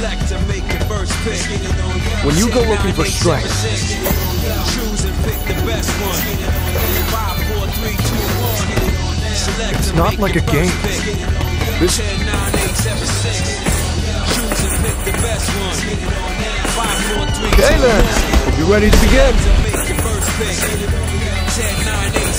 select and make the first pick. When you go looking for strength, choose and pick the best one. 5, 4, 3, 2, 1. It's not like a game. This 10, 9, 8, 7, 6. Choose and pick the best one. 5, 4, 3, 2, 1. Okay then, you ready to begin? 10, 9, 8.